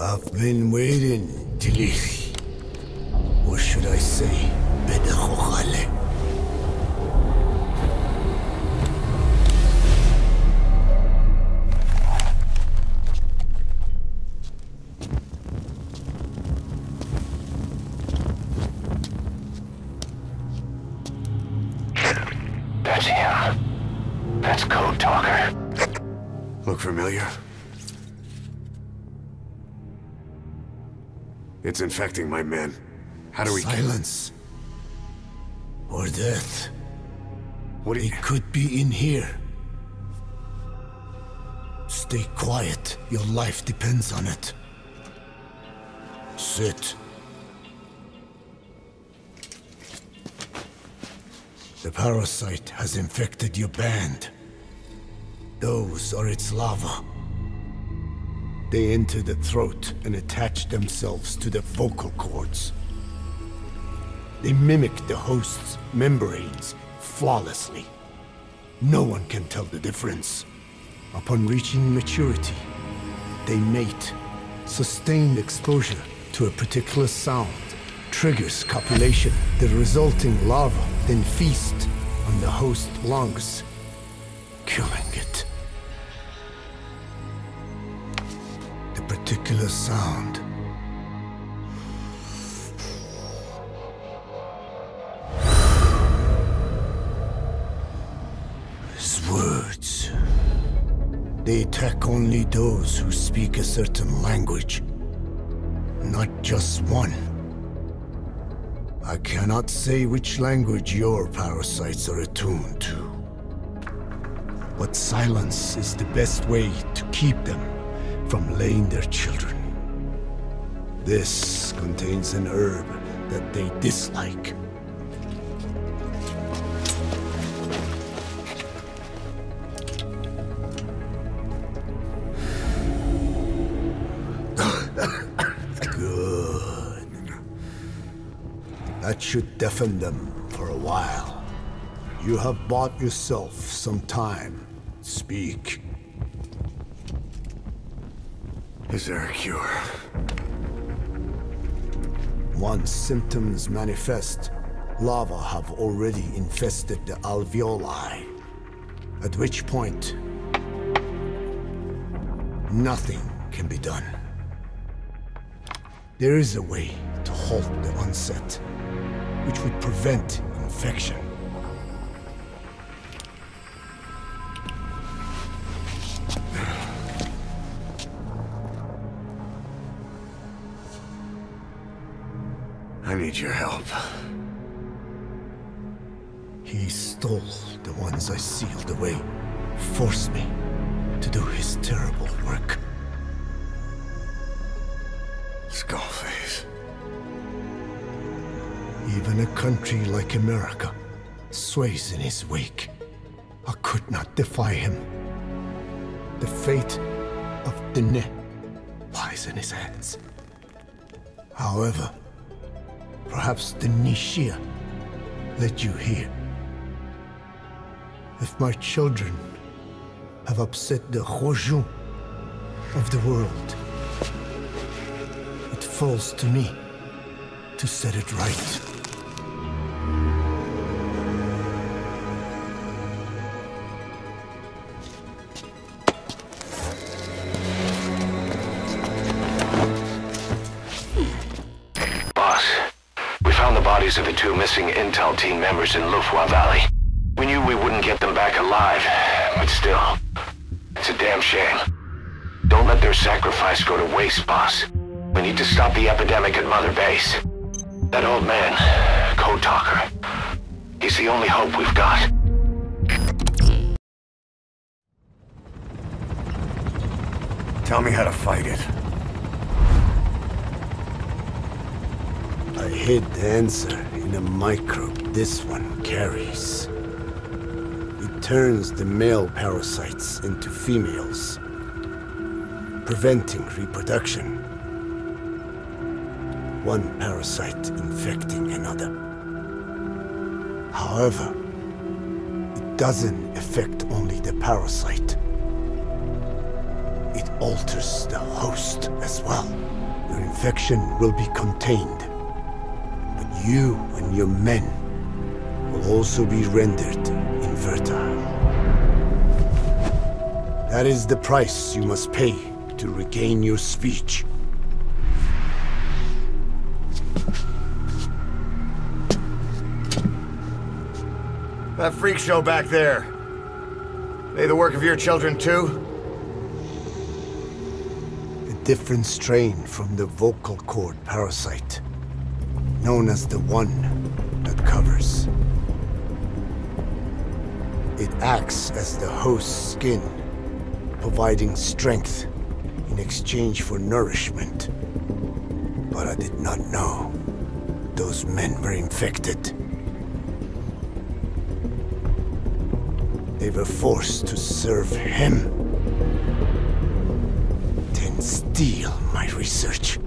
I've been waiting, Delixi. Or should I say, Bedakhogale? That's him. That's Code Talker. Look familiar? It's infecting my men. How do we— Silence. Or death. What do you— It could be in here. Stay quiet. Your life depends on it. Sit. The parasite has infected your band. Those are its larvae. They enter the throat and attach themselves to the vocal cords. They mimic the host's membranes flawlessly. No one can tell the difference. Upon reaching maturity, they mate. Sustained exposure to a particular sound triggers copulation. The resulting larva then feast on the host's lungs, killing it. Particular sound is words. They attack only those who speak a certain language, not just one. I cannot say which language your parasites are attuned to, but silence is the best way to keep them from laying their children. This contains an herb that they dislike. Good. That should deafen them for a while. You have bought yourself some time. Speak. Is there a cure? Once symptoms manifest, larvae have already infested the alveoli. At which point, nothing can be done. There is a way to halt the onset, which would prevent infection. I need your help. He stole the ones I sealed away, forced me to do his terrible work. Skullface. Even a country like America sways in his wake. I could not defy him. The fate of Diné lies in his hands. However, perhaps the Nishia led you here. If my children have upset the Khojun of the world, it falls to me to set it right. Of the two missing intel team members in Lufwa Valley. We knew we wouldn't get them back alive, but still, it's a damn shame. Don't let their sacrifice go to waste, boss. We need to stop the epidemic at Mother Base. That old man, Code Talker, he's the only hope we've got. Tell me how to fight it. I hid the answer in a microbe this one carries. It turns the male parasites into females, preventing reproduction. One parasite infecting another. However, it doesn't affect only the parasite. It alters the host as well. Your infection will be contained, but you and your men will also be rendered infertile. That is the price you must pay to regain your speech. That freak show back there, they the work of your children too? Different strain from the vocal cord parasite, known as the one that covers. It acts as the host's skin, providing strength in exchange for nourishment. But I did not know those men were infected. They were forced to serve him. Steal my research.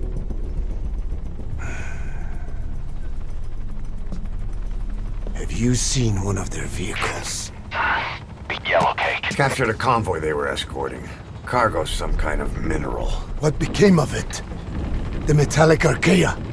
Have you seen one of their vehicles? The yellow cake. Captured a convoy they were escorting. Cargo, some kind of mineral. What became of it? The metallic archaea?